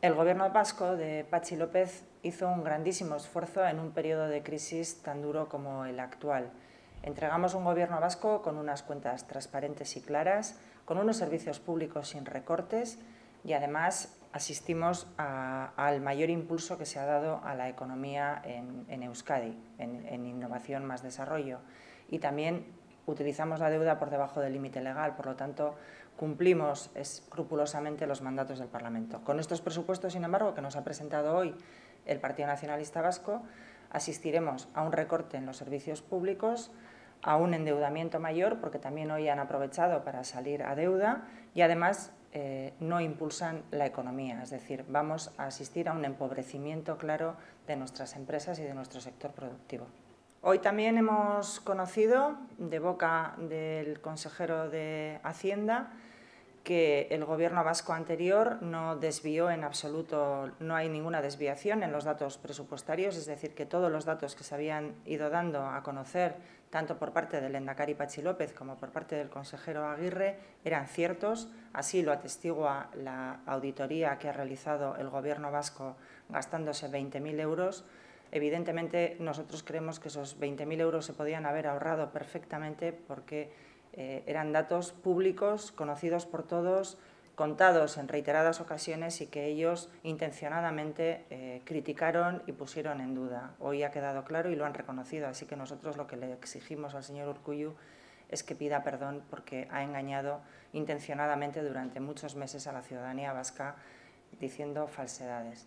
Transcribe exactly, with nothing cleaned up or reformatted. El gobierno vasco de Patxi López hizo un grandísimo esfuerzo en un periodo de crisis tan duro como el actual. Entregamos un gobierno vasco con unas cuentas transparentes y claras, con unos servicios públicos sin recortes y además asistimos a, al mayor impulso que se ha dado a la economía en, en Euskadi, en, en innovación más desarrollo. Y también utilizamos la deuda por debajo del límite legal, por lo tanto, cumplimos escrupulosamente los mandatos del Parlamento. Con estos presupuestos, sin embargo, que nos ha presentado hoy el Partido Nacionalista Vasco, asistiremos a un recorte en los servicios públicos, a un endeudamiento mayor, porque también hoy han aprovechado para salir a deuda y además eh, no impulsan la economía, es decir, vamos a asistir a un empobrecimiento claro de nuestras empresas y de nuestro sector productivo. Hoy también hemos conocido, de boca del consejero de Hacienda, que el gobierno vasco anterior no desvió en absoluto, no hay ninguna desviación en los datos presupuestarios, es decir, que todos los datos que se habían ido dando a conocer, tanto por parte del lehendakari Patxi López como por parte del consejero Aguirre, eran ciertos, así lo atestigua la auditoría que ha realizado el gobierno vasco gastándose veinte mil euros, Evidentemente, nosotros creemos que esos veinte mil euros se podían haber ahorrado perfectamente porque eh, eran datos públicos, conocidos por todos, contados en reiteradas ocasiones y que ellos intencionadamente eh, criticaron y pusieron en duda. Hoy ha quedado claro y lo han reconocido, así que nosotros lo que le exigimos al señor Urkullu es que pida perdón porque ha engañado intencionadamente durante muchos meses a la ciudadanía vasca diciendo falsedades.